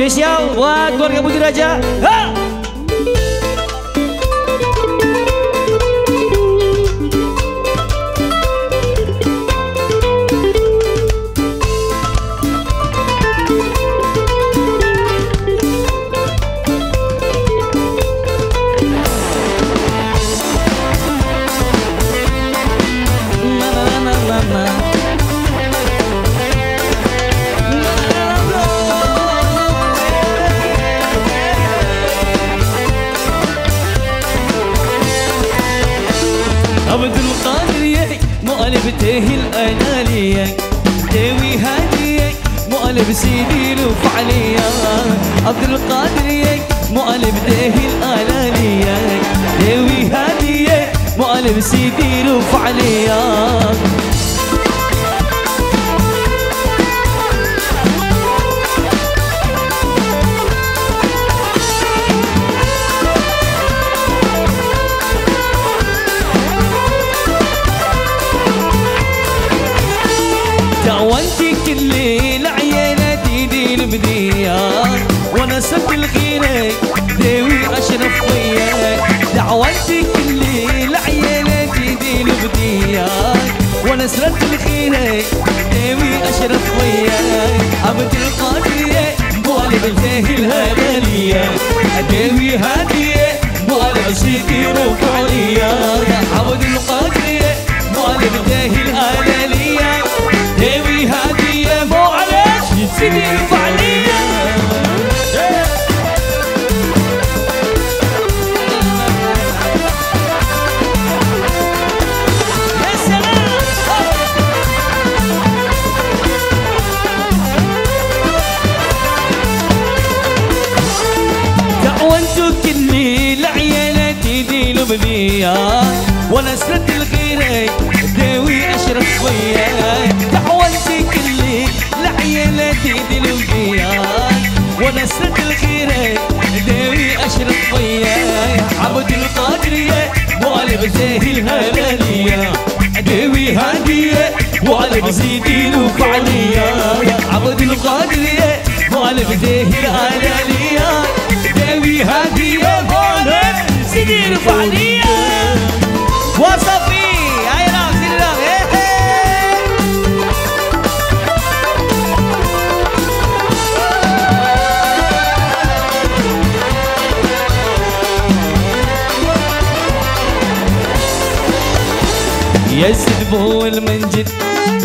spesial buat keluarga Budraja. عبد القادر ياك مؤلف تاهل انا لياك داوي هاديك مؤلف سيدي لوف عليا. عبد القادر ياك مؤلف تاهل انا لياك داوي هاديك مؤلف سيدي لوف عليا. دعوتي كل العيالة ديدي المدية وانا سبت الغيرك داوي اشرف وياك. دعوتي كل العيالة ديدي المدية وانا سبت الغيرك داوي اشرف وياك. عبد القادر مؤلف الجاهل هدالية داوي هادية مؤلف سيدي روح عليا. عبد القادر مؤلف الجاهل هدالية داوي هادية مو علاش سيدي رفع عليا. يا سلام. دعوتو كني لعيالة ديدي لبنية وانا سرت لغيرك داوي اشرف وياك. العيالة ديدي الوديان وانا سرت الغيرك داوي اشرف وياك. عبد القادر مؤلف الجاهل هلالية داوي هادية مؤلف سيدي لوف عليا. عبد القادر مؤلف الجاهل هلالية داوي هادية مؤلف سيدي لوف عليا. وصفي يا سيد بو المنجد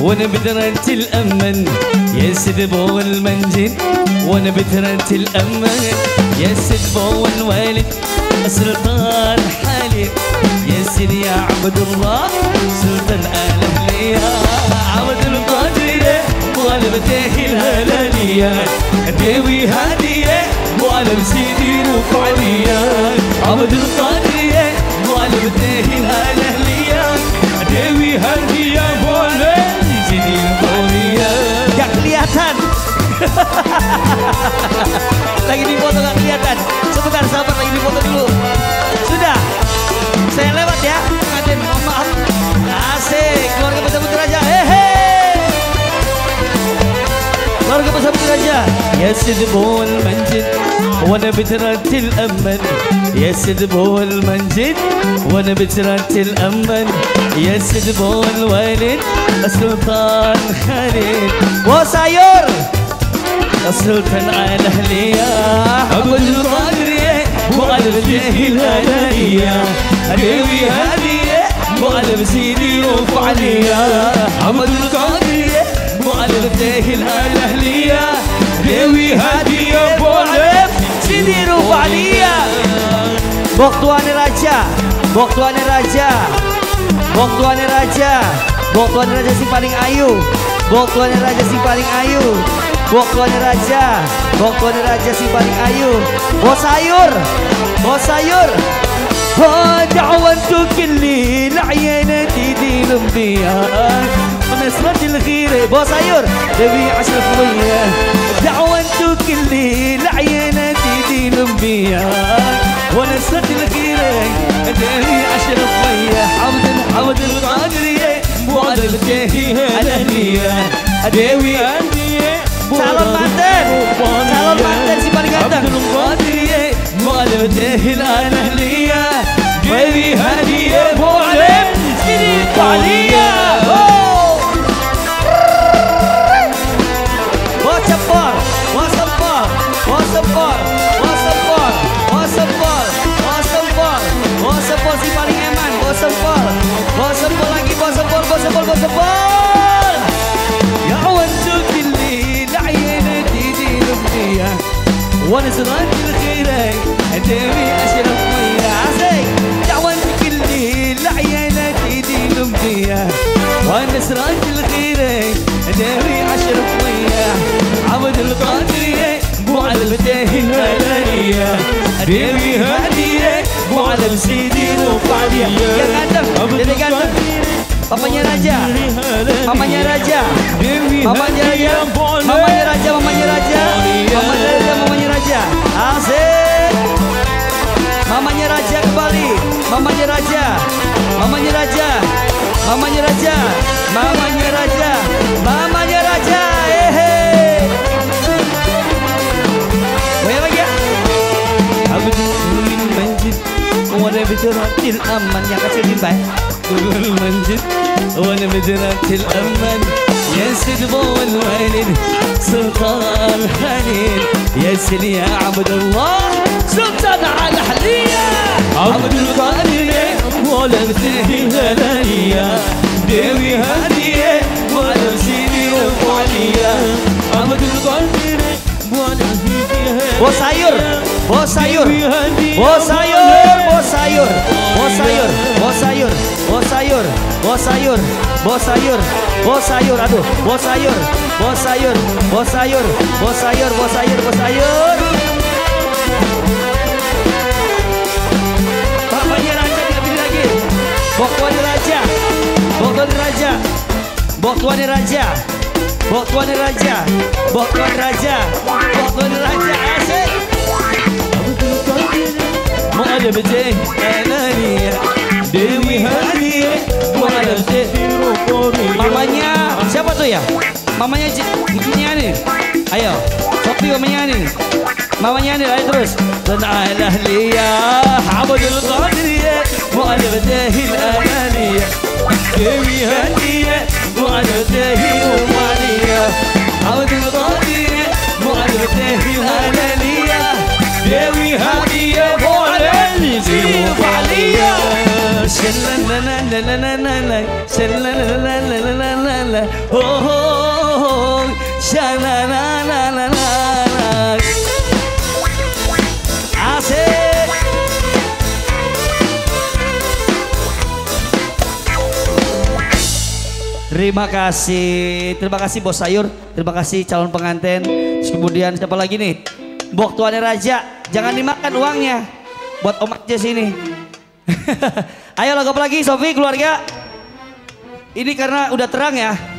وانا بترنت الامن. يا سيد بو المنجد وانا بترنت الامن. يا سيد بو الوالد سلطان حالي. يا سيد يا عبد الله سلطان آل اهليا. عبد القادر مؤلف تاهل هلاليا داوي هادية مؤلف سيدي روف عليا. عبد القادر مؤلف تاهل هلاليا Dewi hadiah boleh di sini Korea. Gak kelihatan. Lagi dipoto gak kelihatan. Sebentar sabar, lagi dipoto dulu. Sudah. Saya lewat ya. Kaden, mohon maaf. Asik, keluarga Besar Putraja. Hehe. Keluarga Besar Putraja. Ya sidbul manjid وانا بترنت الامن. يا سيد بو المنجد وانا بترنت الامن. يا سيد بو الوالد السلطان خالد وسايور السلطان على اهليا. ابو الرادري مؤلف جاهل هدايا داوي هادية مؤلف سيدي روف عليا. عبد القادر مؤلف جاهل على اهليا داوي هادية مؤلف سيدي روف عليا. Bok tuane raja si paling ayu. Bok tuane raja si paling ayu. Bos sayur. دعوتو كلي العيالة ديدي المضيان ونسرة الغيرة. بو صيور داوي اشرف وياك. دعوتو كلي العيالة ديدي المضيان ونسرة الغيرة داوي اشرف وياك. عبد القادر مؤلف الجاهل هلالية داوي هادية. عليه الاهليه غيري هديه ابو علم سيدي الطعليه وصبار وصبار وصبار وصبار وصبار وصبار وصبار si paling eman وصبار lagi وصبار وصبار وصبار يا وجهك اللي لعينك يدير امنيه وانا زرعت الخيرك هداوي اشرب ميه عزيك يا وجهك اللي لعينك يدير امنيه وانا زرعت الخيرك هداوي اشرب ميه عبد القادريه مو على البدايه الماليه هداوي هديه مو على سيدي وفاديه يا قدم يا قدم Papanya Raja, Mamanya Raja, Mamanya Raja, Mamanya Raja, Mamanya Raja, Mamanya Raja, Mamanya Raja, Asik, Mamanya Raja kembali, Mamanya Raja, Mamanya Raja, Mamanya Raja, Mamanya Raja, Mamanya Raja, eh, boleh lagi ya? Abdul Majid, kau ada bicara aman yang kasih timbai. طول المنجد وانا بدرة الامل يا سيد بو الوالد سلطان حليل يا سيد يا عبد الله سلطان على حليه عبد القادر ولا مثله هدايا داوي هديه ولا سيدي وعليا عبد القادر ولا مثله وصاير وصاير وصاير وصاير وصاير وصاير وصاير وصاير وصاير وصاير aduh وصاير وصاير وصاير وصاير وصاير وصاير Papanya Raja dia beli lagi Boktuan Raja Boktuan Raja Boktuan Raja Boktuan Raja Boktuan Raja Boktuan Raja asik معلم بديه انانيه dewi hadiah معلم setiru kori mamanya siapa tuh ya mamanya itunya nih ayo kopi mamanya nih ayo terus dan alahliyah abdul qadiriyah معلم بديه انانيه dewi hadiah معلم setiru maliyah abdul qadiriyah معلم بديه انانيه dewi hadiah زينب عليا شلا لا لا لا لا لا لا شلا لا لا لا لا لا لا هو شلا لا لا لا لا عسل terima kasih Bos Sayur, terima kasih calon pengantin. Terus kemudian siapa lagi nih? Bok Tuan Raja, jangan dimakan uangnya. Buat Om Aja sini. Ayo lagu apa lagi Sofi keluarga. Ini karena udah terang ya.